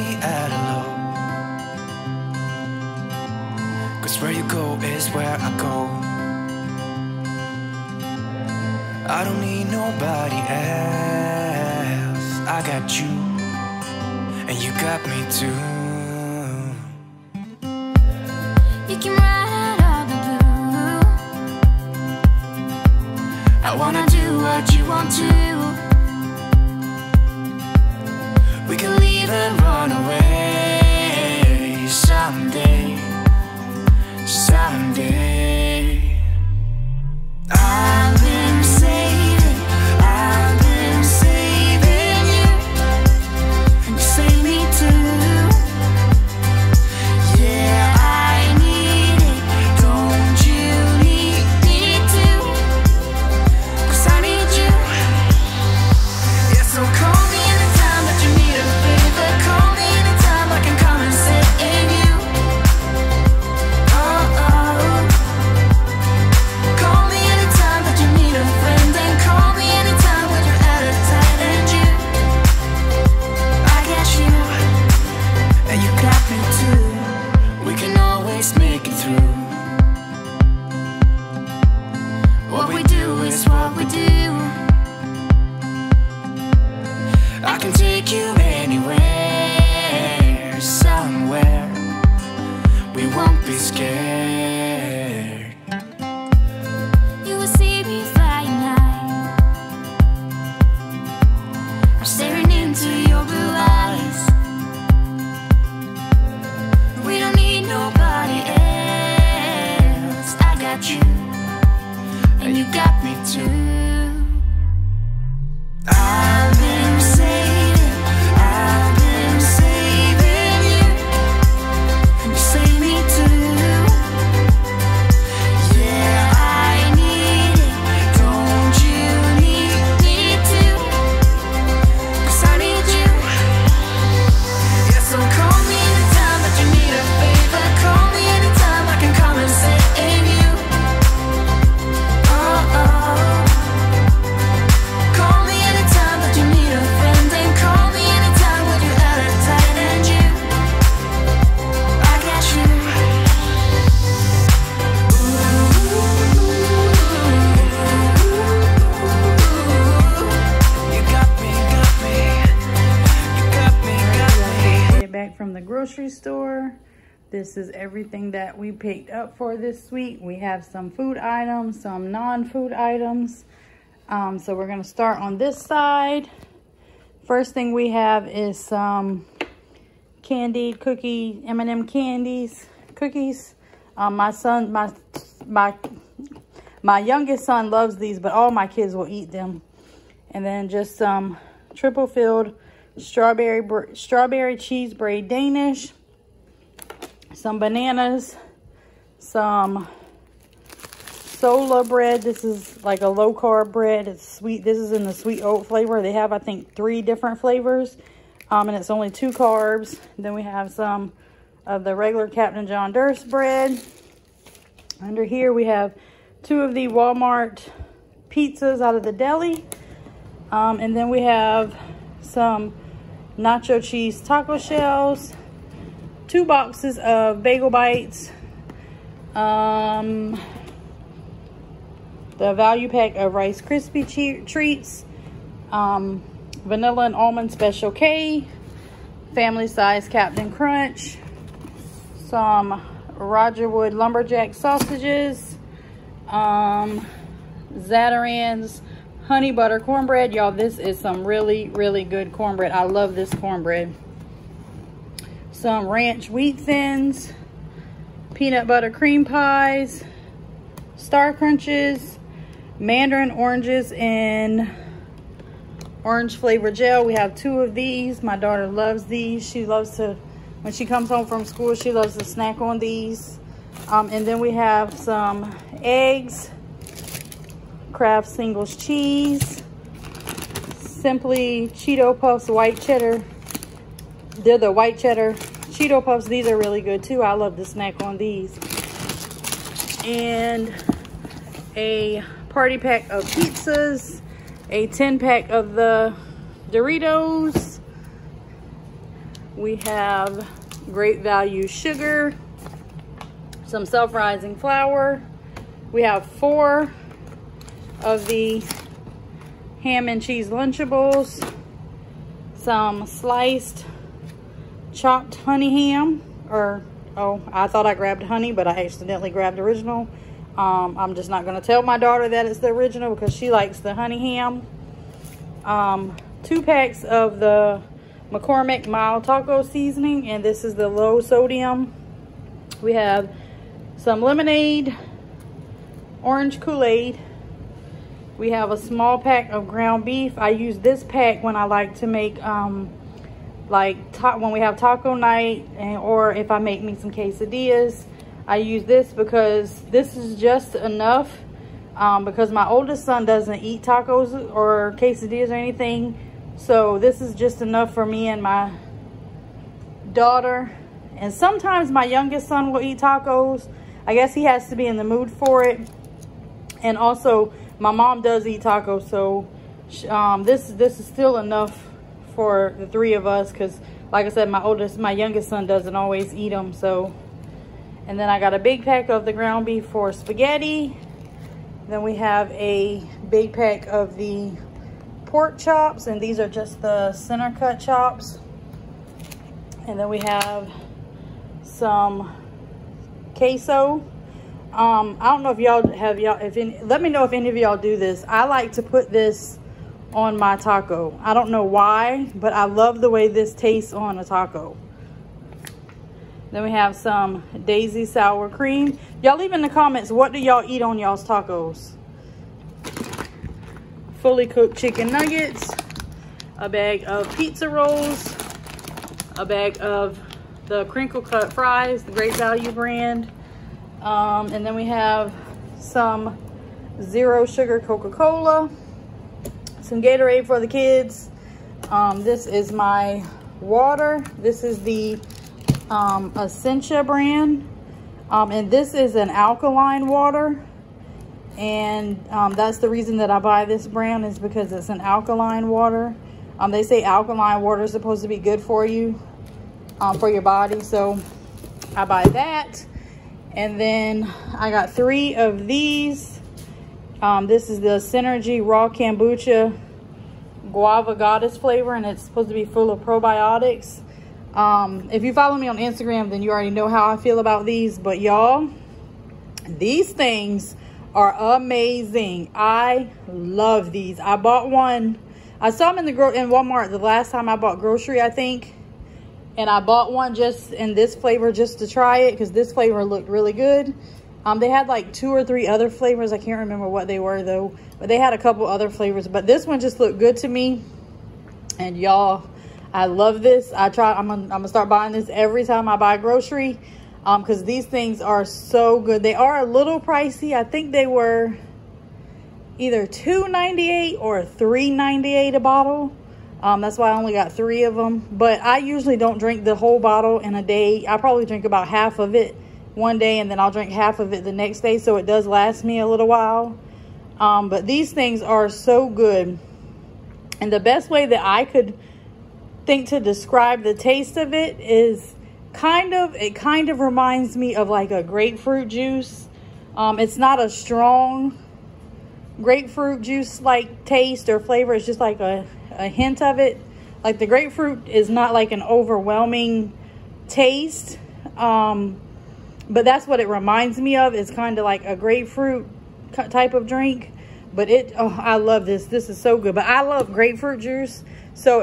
me at low. Cause where you go is where I go. I don't need nobody else. I got you, and you got me too. You can ride out the blue. I wanna do what you want to. We can leave and run away someday, someday. I've been saving you, and you save me too. Yeah, I need it, don't you need me too? Cause I need you. Yeah, so call me anytime that you need a thing. Store. This is everything that we picked up for this week. We have some food items, some non-food items. So we're going to start on this side. First thing we have is some candied cookie, M&M candies, cookies. My youngest son loves these, but all my kids will eat them. And then just some triple filled strawberry cheese braid Danish, some bananas, some Sola bread. This is like a low carb bread. It's sweet. This is in the sweet oat flavor. They have, I think, 3 different flavors, and it's only 2 carbs. And then we have some of the regular Captain John Durst bread. Under here we have 2 of the Walmart pizzas out of the deli, and then we have some nacho cheese taco shells, 2 boxes of bagel bites, the value pack of Rice Krispie treats, vanilla and almond Special K, family size Captain Crunch, some Roger Wood lumberjack sausages, Zatarain's honey butter cornbread. Y'all, this is some really good cornbread. I love this cornbread. Some ranch wheat thins, peanut butter cream pies, star crunches, mandarin oranges, and orange flavor gel. We have 2 of these. My daughter loves these. She loves to, when she comes home from school, she loves to snack on these. And then we have some eggs, Kraft Singles cheese, Simply Cheeto Puffs white cheddar. They're the white cheddar Cheeto Puffs. These are really good too. I love to snack on these. And a party pack of pizzas, a 10-pack of the Doritos, We have great value sugar, some self-rising flour. We have 4 of the ham and cheese Lunchables, some sliced chopped honey ham, or, oh, I thought I grabbed honey, but I accidentally grabbed original. I'm just not gonna tell my daughter that it's the original because she likes the honey ham. 2 packs of the McCormick mild taco seasoning, and this is the low sodium. We have some lemonade, orange Kool-Aid. We have a small pack of ground beef. I use this pack when I like to make when we have taco night, and or if I make me some quesadillas. I use this because this is just enough because my oldest son doesn't eat tacos or quesadillas or anything. So this is just enough for me and my daughter. And sometimes my youngest son will eat tacos. I guess he has to be in the mood for it. And also my mom does eat tacos. So this is still enough for the 3 of us. Cause like I said, my youngest son doesn't always eat them. So, and then I got a big pack of the ground beef for spaghetti. Then we have a big pack of the pork chops, and these are just the center cut chops. And then we have some queso. I don't know if y'all have let me know if any of y'all do this. I like to put this on my taco. I don't know why, but I love the way this tastes on a taco. Then we have some daisy sour cream. Y'all leave in the comments, what do y'all eat on y'all's tacos? Fully cooked chicken nuggets, a bag of pizza rolls, a bag of the crinkle cut fries, the Great Value brand. And then we have some zero sugar Coca-Cola, some Gatorade for the kids. This is my water. This is the Essentia brand, and this is an alkaline water, and that's the reason that I buy this brand, is because it's an alkaline water. They say alkaline water is supposed to be good for you, for your body, so I buy that. And then I got 3 of these. This is the Synergy Raw Kombucha Guava Goddess flavor, and it's supposed to be full of probiotics. If you follow me on Instagram, then you already know how I feel about these, but y'all, these things are amazing. I love these. I bought one. I saw them in Walmart the last time I bought grocery, I think, and I bought one just in this flavor just to try it because this flavor looked really good. They had like 2 or 3 other flavors. I can't remember what they were though, but they had a couple other flavors, but this one just looked good to me. And y'all, I love this. I'm gonna start buying this every time I buy grocery, because these things are so good. They are a little pricey. I think they were either $2.98 or $3.98 a bottle. That's why I only got 3 of them. But I usually don't drink the whole bottle in a day. I probably drink about half of it one day, and then I'll drink half of it the next day. So it does last me a little while. But these things are so good. And the best way that I could think to describe the taste of it is it kind of reminds me of like a grapefruit juice. It's not a strong grapefruit juice like taste or flavor. It's just like a hint of it. Like the grapefruit is not like an overwhelming taste, but that's what it reminds me of. It's kind of like a grapefruit type of drink. But I love this. This is so good. But I love grapefruit juice. So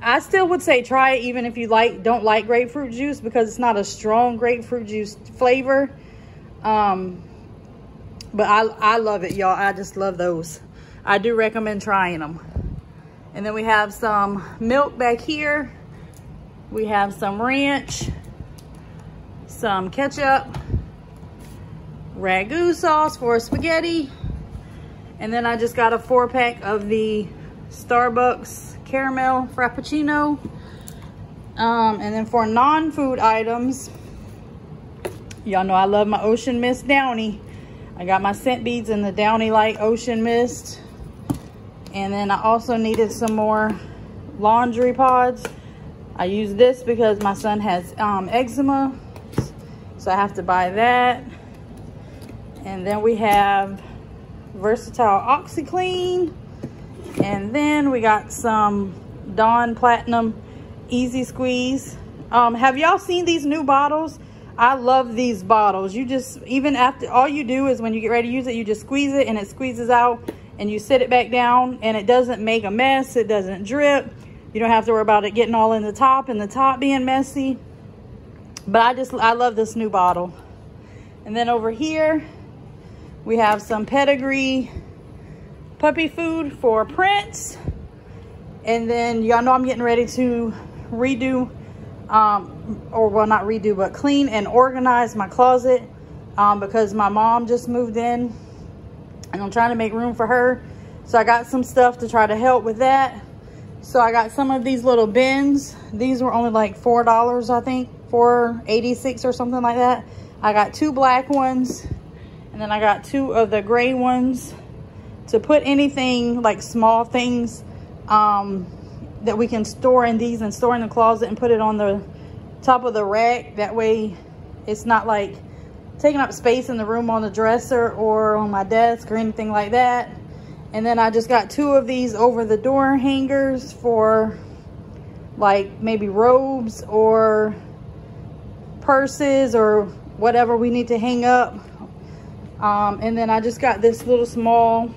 I still would say try it, even if you don't like grapefruit juice, because it's not a strong grapefruit juice flavor. But I love it, y'all. I just love those. I do recommend trying them. And then we have some milk back here. We have some ranch, some ketchup, ragu sauce for spaghetti. And then I just got a 4-pack of the Starbucks caramel frappuccino. And then for non-food items, y'all know I love my Ocean Mist Downy. I got my scent beads in the Downy Light Ocean Mist. And then I also needed some more laundry pods. I use this because my son has eczema, so I have to buy that. And then we have versatile OxiClean, and then we got some Dawn Platinum Easy Squeeze. Have y'all seen these new bottles? I love these bottles. You just, even after, all you do is when you get ready to use it, you just squeeze it and it squeezes out, and you sit it back down and it doesn't make a mess. It doesn't drip. You don't have to worry about it getting all in the top and the top being messy. But I love this new bottle. And then over here, we have some Pedigree puppy food for Prince. And then y'all know I'm getting ready to redo, or well, not redo, but clean and organize my closet, because my mom just moved in and I'm trying to make room for her. So I got some stuff to try to help with that. So I got some of these little bins. These were only like $4, I think, $4.86 or something like that. I got two black ones, and then I got two of the gray ones to put anything, like small things, that we can store in these and store in the closet and put it on the top of the rack. That way it's not like taking up space in the room on the dresser or on my desk or anything like that. And then I just got two of these over the door hangers for like maybe robes or purses or whatever we need to hang up. And then I just got this little small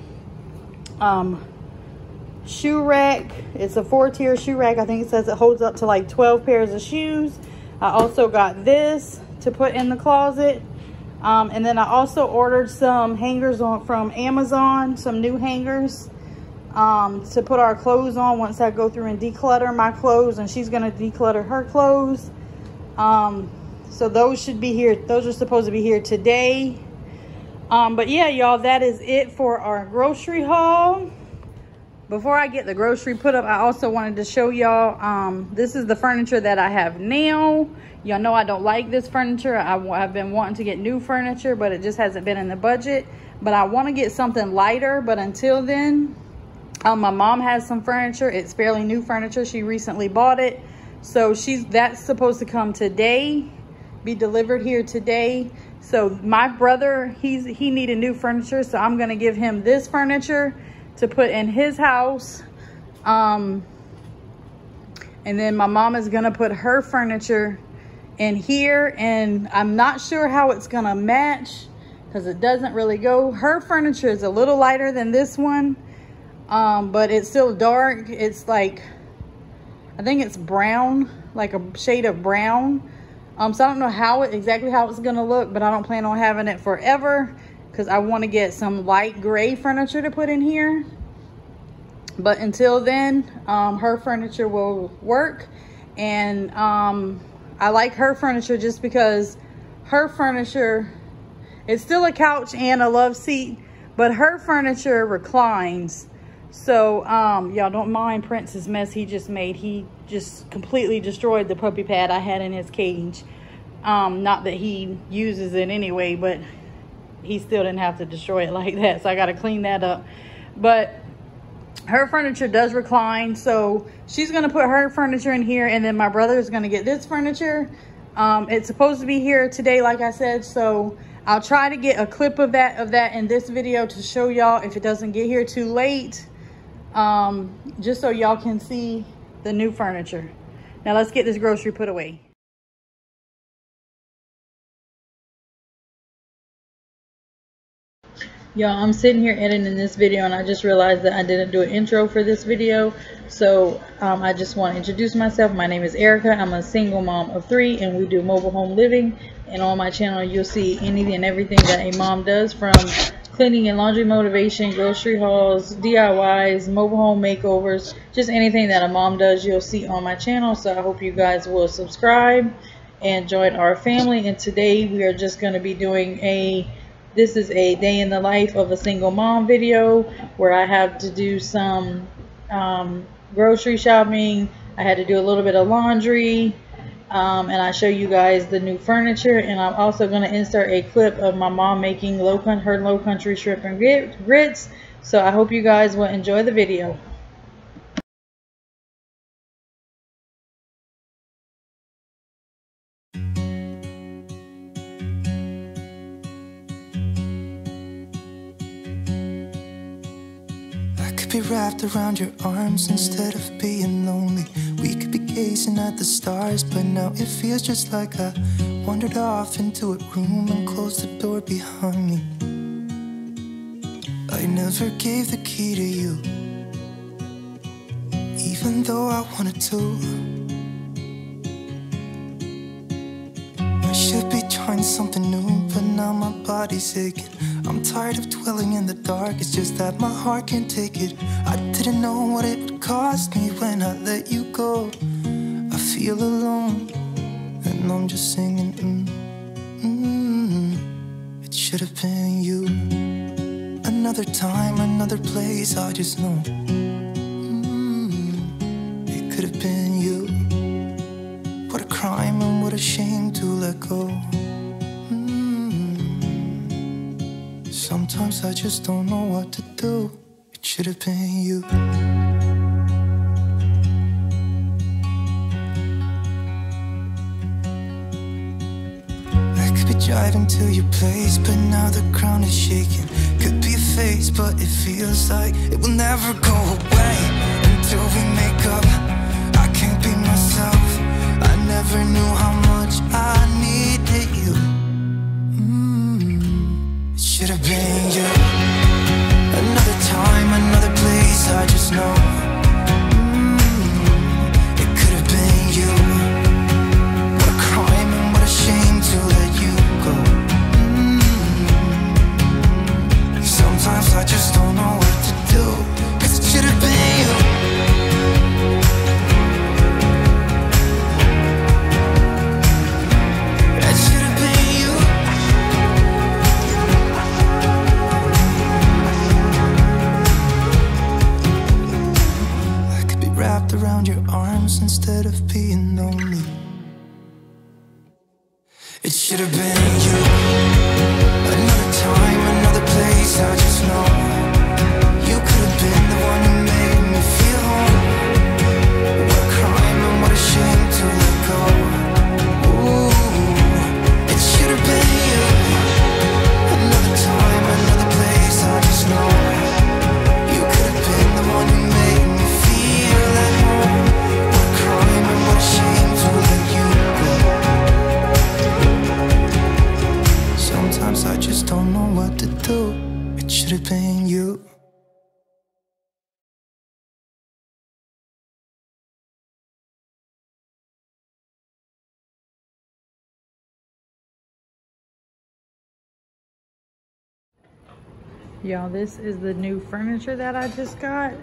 shoe rack. It's a 4-tier shoe rack. I think it says it holds up to like 12 pairs of shoes. I also got this to put in the closet. And then I also ordered some hangers from Amazon, some new hangers, to put our clothes on once I go through and declutter my clothes, and she's going to declutter her clothes. So those should be here. Those are supposed to be here today. But yeah, y'all, that is it for our grocery haul. Before I get the grocery put up, I also wanted to show y'all, this is the furniture that I have now. Y'all know I don't like this furniture. I've been wanting to get new furniture, but it just hasn't been in the budget. But I want to get something lighter. But until then, my mom has some furniture. It's fairly new furniture. She recently bought it. So that's supposed to come today, be delivered here today. So my brother, he needed new furniture. So I'm going to give him this furniture to put in his house, and then my mom is gonna put her furniture in here, and I'm not sure how it's gonna match because it doesn't really go. Her furniture is a little lighter than this one, but it's still dark. It's like, I think it's brown, like a shade of brown. So I don't know exactly how it's gonna look, but I don't plan on having it forever, because I want to get some light gray furniture to put in here. But until then, her furniture will work. And I like her furniture just because her furniture, it's still a couch and a love seat, but her furniture reclines. So y'all don't mind Prince's mess he just made. He just completely destroyed the puppy pad I had in his cage. Not that he uses it anyway, but he still didn't have to destroy it like that, so I got to clean that up. But her furniture does recline, so she's going to put her furniture in here, and then my brother is going to get this furniture. It's supposed to be here today, like I said, so I'll try to get a clip of that in this video to show y'all if it doesn't get here too late, just so y'all can see the new furniture. Now let's get this grocery put away. Y'all, I'm sitting here editing this video, and I just realized that I didn't do an intro for this video. So I just want to introduce myself. My name is Erica. I'm a single mom of 3, and we do mobile home living. And on my channel, you'll see anything and everything that a mom does, from cleaning and laundry motivation, grocery hauls, DIYs, mobile home makeovers, just anything that a mom does, you'll see on my channel. So I hope you guys will subscribe and join our family. And today we are just going to be doing this is a day in the life of a single mom video where I have to do some grocery shopping. I had to do a little bit of laundry, and I show you guys the new furniture. And I'm also going to insert a clip of my mom making her Lowcountry shrimp and grits. So I hope you guys will enjoy the video. could be wrapped around your arms instead of being lonely. We could be gazing at the stars, but now it feels just like I wandered off into a room and closed the door behind me. I never gave the key to you, even though I wanted to. I should be trying something new, but now my body's aching. I'm tired of dwelling in the dark, it's just that my heart can't take it. I didn't know what it would cost me when I let you go. I feel alone, and I'm just singing, It should have been you. Another time, another place, I just know it could have been you. What a crime and what a shame to let go. Sometimes I just don't know what to do. It should have been you. I could be driving to your place, but now the ground is shaking. Could be a phase, but it feels like it will never go away. Until we make up, I can't be myself. I never knew how much I needed you. It should have been you. Another time, another place, I just know it could have been you. What a crime and what a shame to let you go. Sometimes I just don't know what to do, 'cause it should have been you. Around your arms instead of being lonely. It should have been you. Another time, another place, I just know you could have been the one who made me feel home. What a crime and what a shame to let go. Ooh, it should have been you. Another time, another place, I just know. I just don't know what to do. It should have been you. Y'all, this is the new furniture that I just got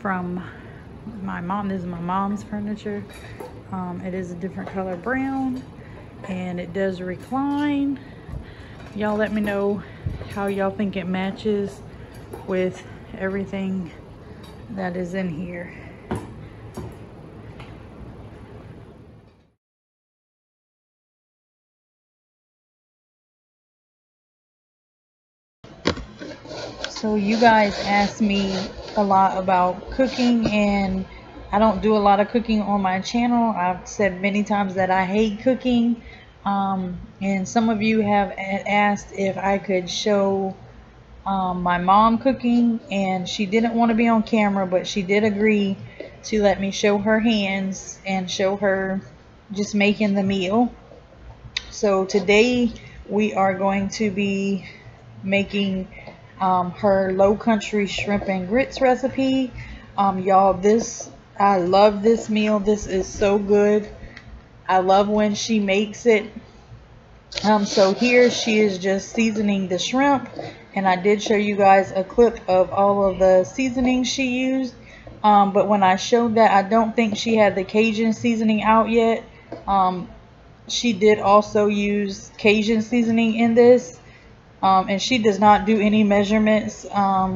from my mom. This is my mom's furniture. It is a different color brown, and it does recline. Y'all let me know how y'all think it matches with everything that is in here. So you guys asked me a lot about cooking, and I don't do a lot of cooking on my channel. I've said many times that I hate cooking. And some of you have asked if I could show my mom cooking, and she didn't want to be on camera, but she did agree to let me show her hands and show her just making the meal. So today we are going to be making her Lowcountry shrimp and grits recipe. Y'all, I love this meal. This is so good. I love when she makes it. So here she is just seasoning the shrimp, and I did show you guys a clip of all of the seasonings she used, but when I showed that, I don't think she had the Cajun seasoning out yet. She did also use Cajun seasoning in this, and she does not do any measurements.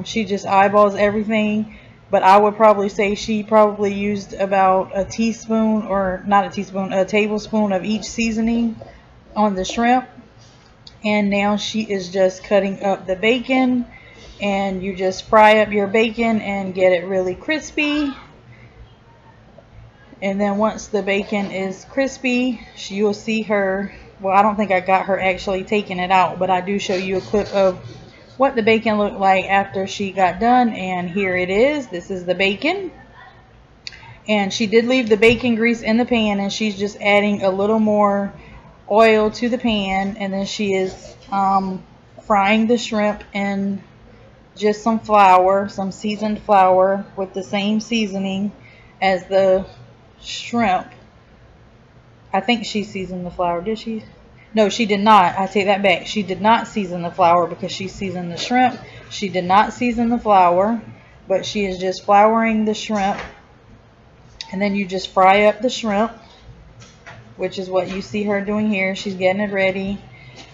She just eyeballs everything. But I would probably say she probably used about a teaspoon, or not a teaspoon, a tablespoon of each seasoning on the shrimp. And now she is just cutting up the bacon, and you just fry up your bacon and get it really crispy. And then once the bacon is crispy, you'll see her, well, I don't think I got her actually taking it out, but I do show you a clip of what the bacon looked like after she got done, and here it is. This is the bacon, and she did leave the bacon grease in the pan, and she's just adding a little more oil to the pan, and then she is frying the shrimp in just some flour, some seasoned flour with the same seasoning as the shrimp. I think she seasoned the flour, did she? No, she did not. I take that back. She did not season the flour because she seasoned the shrimp. She did not season the flour, but she is just flouring the shrimp. And then you just fry up the shrimp, which is what you see her doing here. She's getting it ready.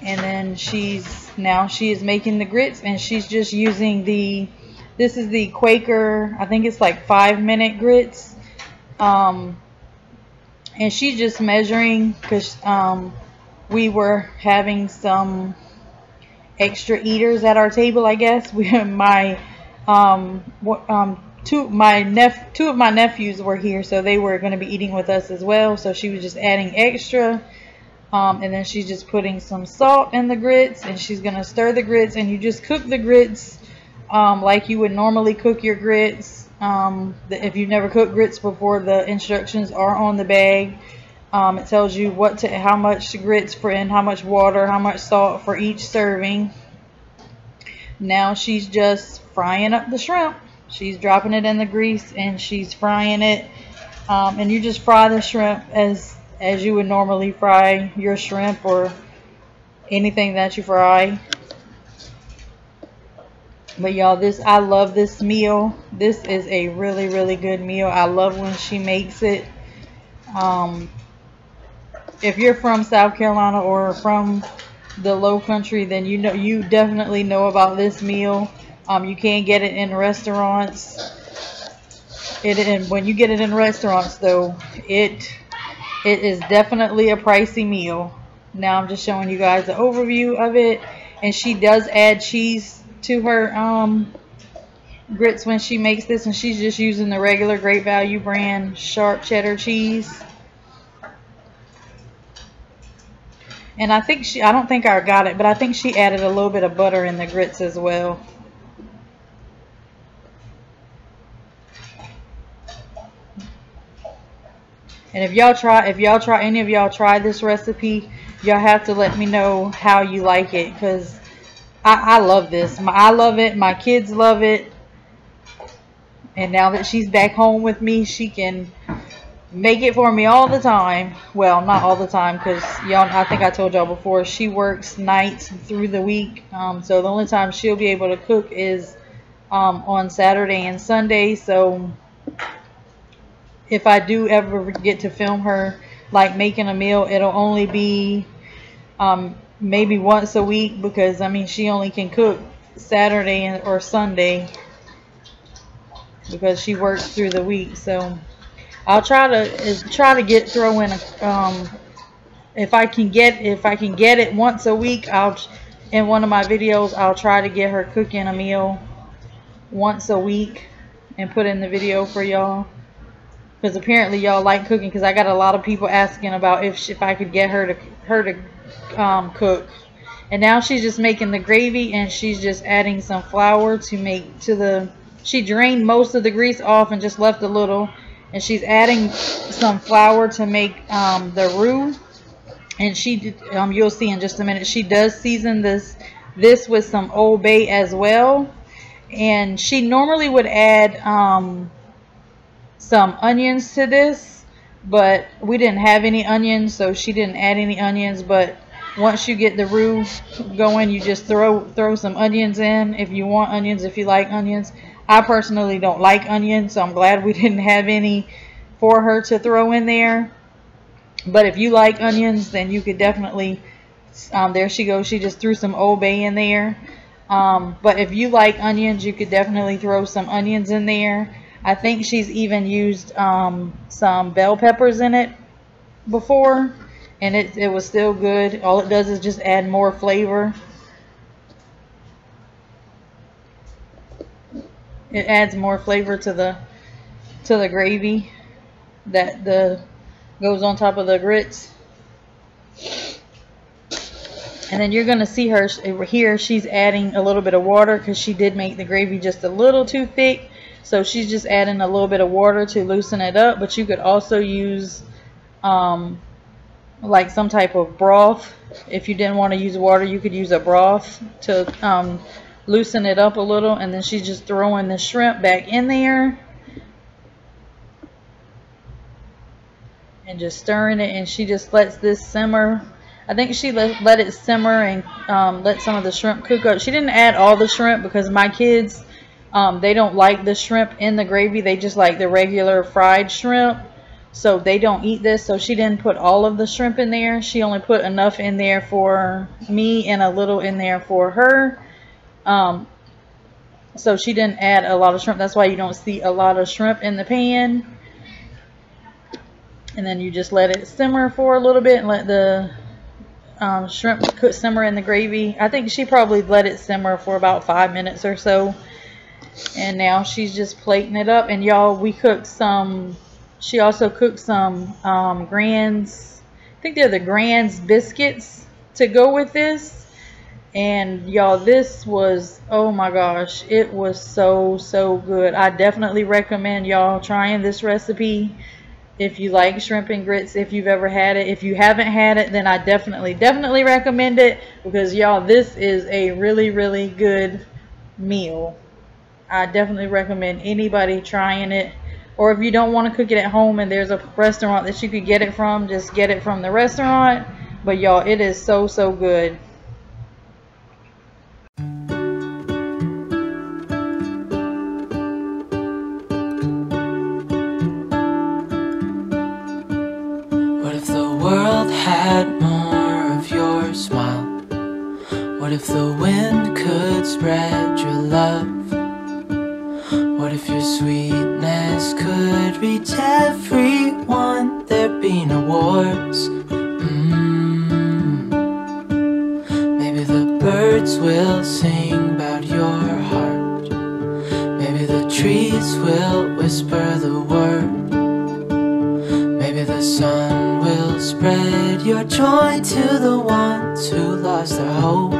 And then now she is making the grits, and she's just using this is the Quaker, I think it's like 5-minute grits. And she's just measuring because we were having some extra eaters at our table, I guess. Two of my nephews were here, so they were going to be eating with us as well. So she was just adding extra, and then she's just putting some salt in the grits, and she's going to stir the grits. And you just cook the grits like you would normally cook your grits. If you've never cooked grits before, the instructions are on the bag. It tells you how much grits how much water, how much salt for each serving. Now she's just frying up the shrimp. She's dropping it in the grease and she's frying it, and you just fry the shrimp as you would normally fry your shrimp or anything that you fry. But y'all, I love this meal. This is a really, really good meal. I love when she makes it. If you're from South Carolina or from the Lowcountry, then you definitely know about this meal. You can't get it in restaurants. And when you get it in restaurants, though, it is definitely a pricey meal. Now I'm just showing you guys the overview of it, and she does add cheese to her grits when she makes this, and she's just using the regular Great Value brand sharp cheddar cheese. And I don't think I got it, but I think she added a little bit of butter in the grits as well. And if any of y'all try this recipe, y'all have to let me know how you like it, because I love this. I love it. My kids love it. And now that she's back home with me, she can make it for me all the time. Well, not all the time, because y'all, I think I told y'all before, she works nights through the week. So the only time she'll be able to cook is on Saturday and Sunday. So if I do ever get to film her like making a meal, it'll only be maybe once a week, because I mean she only can cook Saturday or Sunday because she works through the week. So I'll try to throw in a, if I can get it once a week, in one of my videos I'll try to get her cooking a meal once a week and put in the video for y'all. Because apparently y'all like cooking, because I got a lot of people asking about if I could get her to cook. And now she's just making the gravy, and she's just adding some flour to make she drained most of the grease off and just left a little, and she's adding some flour to make the roux. And you'll see in just a minute, she does season this with some Old Bay as well, and she normally would add some onions to this, but we didn't have any onions, so she didn't add any onions. But once you get the roux going, you just throw some onions in if you want onions, if you like onions. I personally don't like onions, so I'm glad we didn't have any for her to throw in there. But if you like onions, then you could definitely there she goes, she just threw some Old Bay in there. But if you like onions, you could definitely throw some onions in there. I think she's even used some bell peppers in it before, and it was still good. All it does is just add more flavor. It adds more flavor to the gravy that goes on top of the grits. And then you're going to see her here. She's adding a little bit of water because she did make the gravy just a little too thick. So she's just adding a little bit of water to loosen it up. But you could also use like some type of broth. If you didn't want to use water, you could use a broth to loosen it up a little. And then she's just throwing the shrimp back in there and just stirring it, and she just lets this simmer. I think she let it simmer and let some of the shrimp cook up. She didn't add all the shrimp because my kids, they don't like the shrimp in the gravy. They just like the regular fried shrimp, so they don't eat this. So she didn't put all of the shrimp in there. She only put enough in there for me and a little in there for her. So she didn't add a lot of shrimp. That's why you don't see a lot of shrimp in the pan. And then you just let it simmer for a little bit and let the shrimp simmer in the gravy. I think she probably let it simmer for about 5 minutes or so. And now she's just plating it up. And y'all, we cooked some, she also cooked some Grand's, I think they're the Grand's biscuits to go with this. And y'all, this was, oh my gosh, it was so good. I definitely recommend y'all trying this recipe. If you like shrimp and grits, if you've ever had it. If you haven't had it, then I definitely recommend it, because y'all, this is a really good meal. I definitely recommend anybody trying it. Or if you don't want to cook it at home and there's a restaurant that you could get it from, just get it from the restaurant. But y'all, it is so good. What if the wind could spread your love? What if your sweetness could reach everyone? There'd be no wars. Maybe the birds will sing about your heart. Maybe the trees will whisper the word. Maybe the sun will spread your joy to the ones who lost their hope.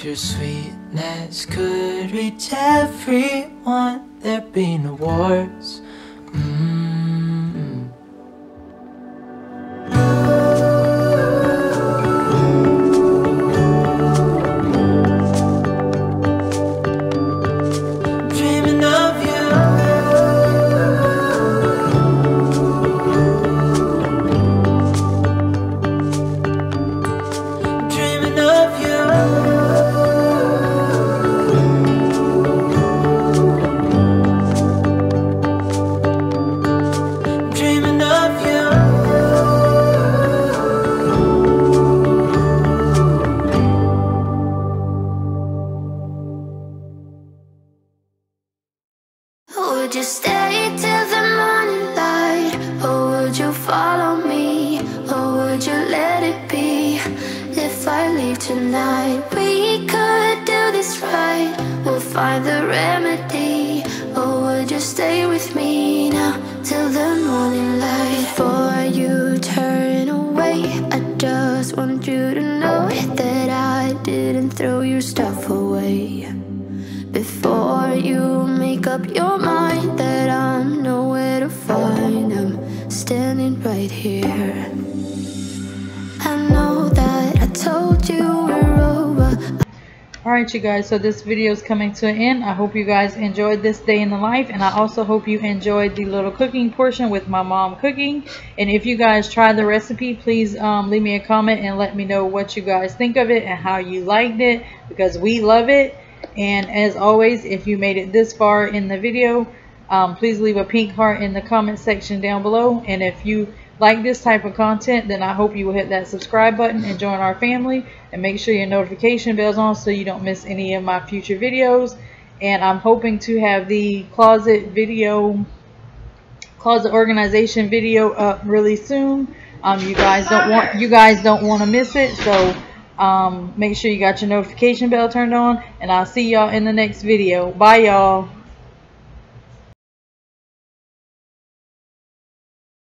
Your sweetness could reach everyone, there'd be no wars. Would you follow me, or would you let it be? If I leave tonight, we could do this right. We'll find the remedy. Or would you stay with me now till the morning light? Before you turn away, I just want you to know that I didn't throw your stuff away. Before you make up your mind that I'm nowhere to find, I'm standing right here. I know that I told you we're over. Alright you guys, so this video is coming to an end. I hope you guys enjoyed this day in the life, and I also hope you enjoyed the little cooking portion with my mom cooking. And if you guys try the recipe, please leave me a comment and let me know what you guys think of it and how you liked it, because we love it. And as always, if you made it this far in the video, please leave a pink heart in the comment section down below. And if you like this type of content, then I hope you will hit that subscribe button and join our family, and make sure your notification bell's on so you don't miss any of my future videos. And I'm hoping to have the closet organization video up really soon. You guys don't want to miss it, so make sure you got your notification bell turned on, and I'll see y'all in the next video. Bye y'all.